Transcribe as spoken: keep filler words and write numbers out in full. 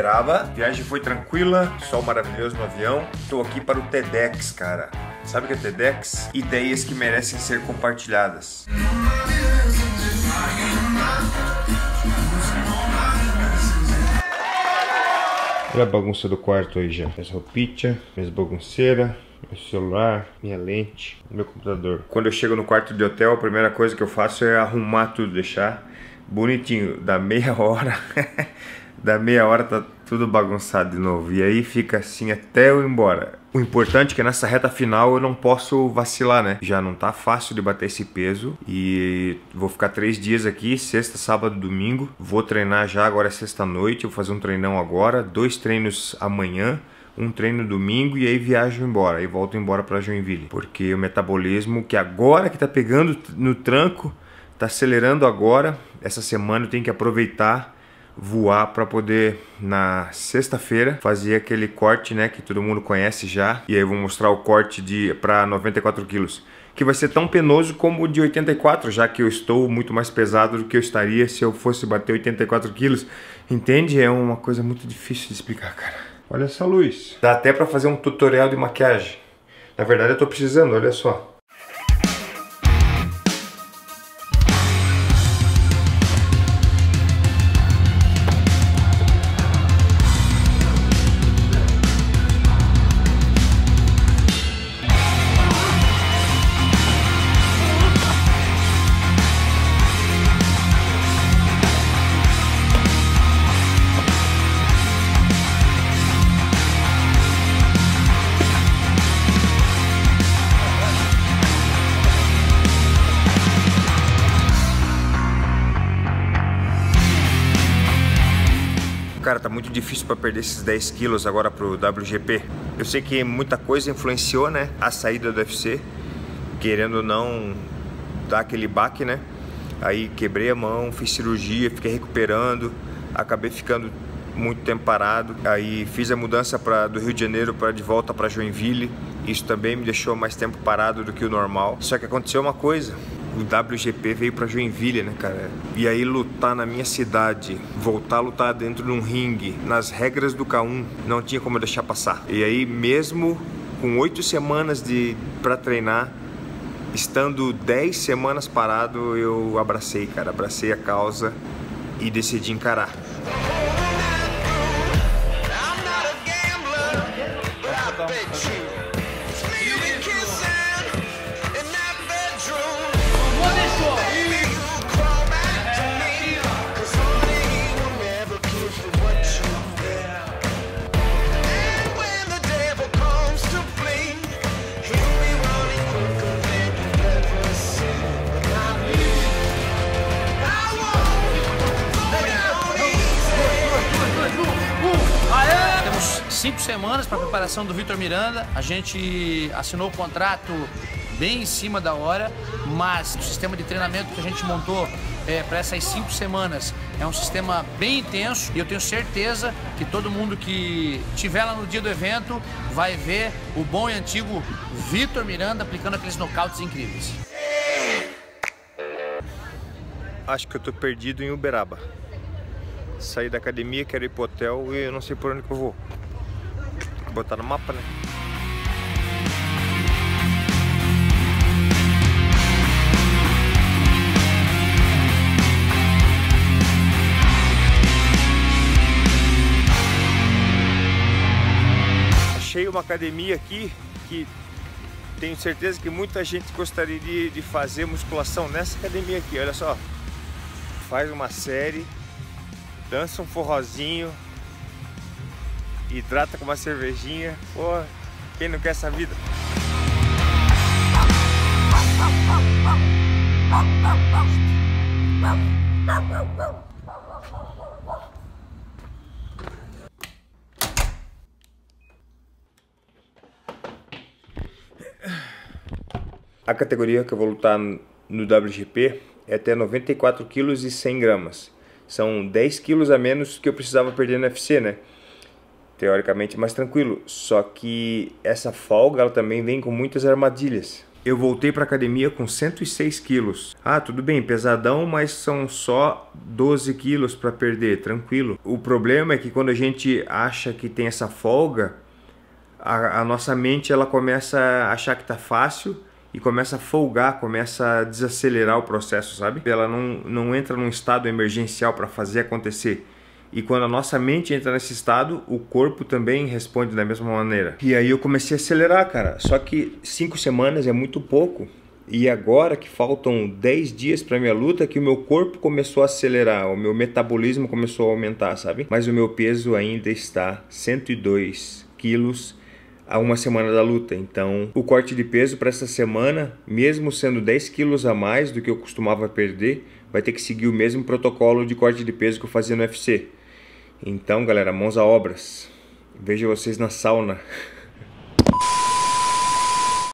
Uberaba. A viagem foi tranquila, sol maravilhoso no avião. Tô aqui para o TEDx, cara. Sabe o que é TEDx? Ideias que merecem ser compartilhadas. Olha a bagunça do quarto aí já. Minhas roupinhas, minhas bagunceiras, meu celular, minha lente, meu computador. Quando eu chego no quarto de hotel, a primeira coisa que eu faço é arrumar tudo, deixar bonitinho. Da meia hora, da meia hora tá tudo bagunçado de novo. E aí fica assim até eu ir embora. O importante é que nessa reta final eu não posso vacilar, né? Já não tá fácil de bater esse peso. E vou ficar três dias aqui, sexta, sábado, domingo. Vou treinar já, agora é sexta-noite. Vou fazer um treinão agora, dois treinos amanhã, um treino domingo e aí viajo embora. E volto embora pra Joinville. Porque o metabolismo, que agora que tá pegando no tranco, tá acelerando agora. Essa semana eu tenho que aproveitar, voar para poder na sexta-feira fazer aquele corte, né, que todo mundo conhece já. E aí eu vou mostrar o corte de para noventa e quatro quilos, que vai ser tão penoso como o de oitenta e quatro, já que eu estou muito mais pesado do que eu estaria se eu fosse bater oitenta e quatro quilos. Entende? É uma coisa muito difícil de explicar, cara. Olha essa luz. Dá até para fazer um tutorial de maquiagem. Na verdade eu tô precisando, olha só. Cara, tá muito difícil para perder esses dez quilos agora pro W G P. Eu sei que muita coisa influenciou, né, a saída do U F C, querendo ou não dar aquele baque, né? Aí quebrei a mão, fiz cirurgia, fiquei recuperando, acabei ficando muito tempo parado. Aí fiz a mudança pra, do Rio de Janeiro para de volta para Joinville. Isso também me deixou mais tempo parado do que o normal. Só que aconteceu uma coisa. O W G P veio pra Joinville, né, cara? E aí lutar na minha cidade, voltar a lutar dentro de um ringue, nas regras do K um, não tinha como eu deixar passar. E aí mesmo com oito semanas de pra treinar, estando dez semanas parado, eu abracei, cara. Abracei a causa e decidi encarar. Cinco semanas para a preparação do Vitor Miranda. A gente assinou o contrato bem em cima da hora, mas o sistema de treinamento que a gente montou é, para essas cinco semanas é um sistema bem intenso e eu tenho certeza que todo mundo que estiver lá no dia do evento vai ver o bom e antigo Vitor Miranda aplicando aqueles nocautes incríveis. Acho que eu tô perdido em Uberaba. Saí da academia, quero ir pro hotel e eu não sei por onde que eu vou. Botar no mapa, né? Achei uma academia aqui que tenho certeza que muita gente gostaria de, de fazer musculação nessa academia aqui. Olha só, faz uma série, dança um forrozinho, hidrata com uma cervejinha. Pô, quem não quer essa vida? A categoria que eu vou lutar no W G P é até noventa e quatro quilos e cem gramas. São dez quilos a menos que eu precisava perder no U F C, né? Teoricamente mais tranquilo, só que essa folga ela também vem com muitas armadilhas. eu voltei para academia com cento e seis quilos. Ah, tudo bem, pesadão, mas são só doze quilos para perder, tranquilo. O problema é que quando a gente acha que tem essa folga, a, a nossa mente ela começa a achar que tá fácil e começa a folgar, começa a desacelerar o processo, sabe? Ela não, não entra num estado emergencial para fazer acontecer. E quando a nossa mente entra nesse estado, o corpo também responde da mesma maneira. E aí eu comecei a acelerar, cara. Só que cinco semanas é muito pouco. E agora que faltam dez dias para minha luta, que o meu corpo começou a acelerar, o meu metabolismo começou a aumentar, sabe? Mas o meu peso ainda está cento e dois quilos a uma semana da luta. Então, o corte de peso para essa semana, mesmo sendo dez quilos a mais do que eu costumava perder, vai ter que seguir o mesmo protocolo de corte de peso que eu fazia no U F C. Então, galera, mãos à obras. Vejo vocês na sauna.